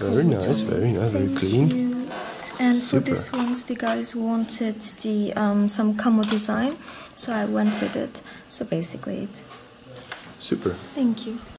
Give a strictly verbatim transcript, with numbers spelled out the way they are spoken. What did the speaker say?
Very nice, very nice, very clean. And for this one, the guys wanted the um, some camo design, so I went with it. So basically it. Super. Thank you.